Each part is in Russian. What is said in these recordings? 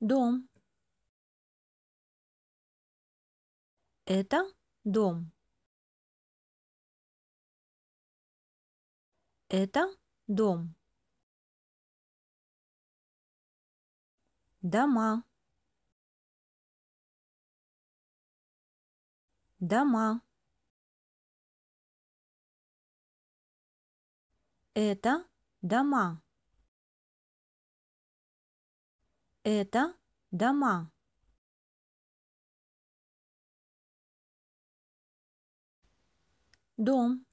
Дом. Это дом. Это дом. Дома. Дома. Это дома. Это дома. Дом.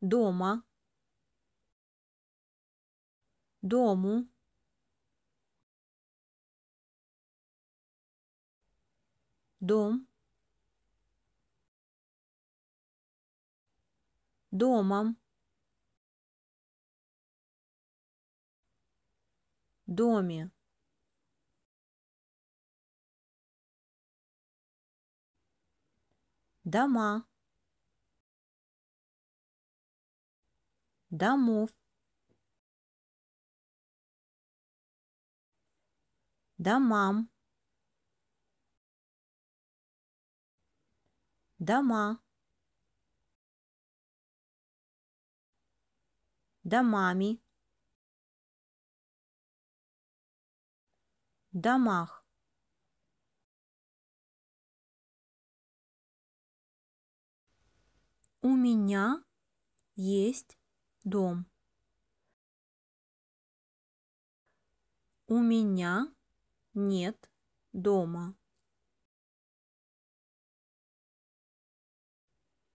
Дома. Дому. Дом. Домом. Доме. Дома. Домов. Домам. Дома. Домами. Домах. У меня есть дом. У меня нет дома.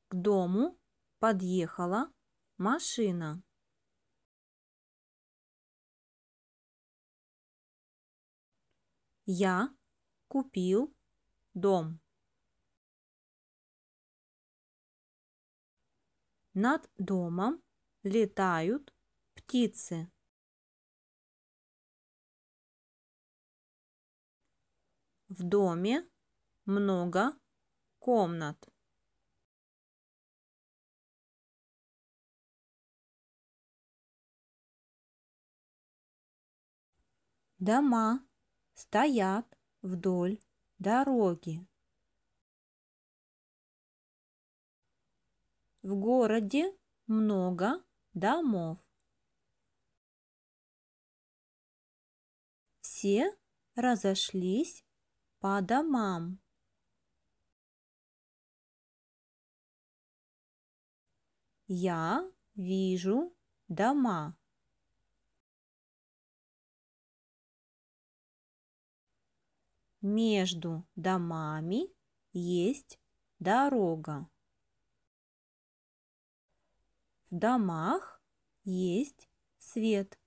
К дому подъехала машина. Я купил дом. Над домом летают птицы. В доме много комнат. Дома стоят вдоль дороги. В городе много домов. Все разошлись по домам. Я вижу дома. Между домами есть дорога. В домах есть свет.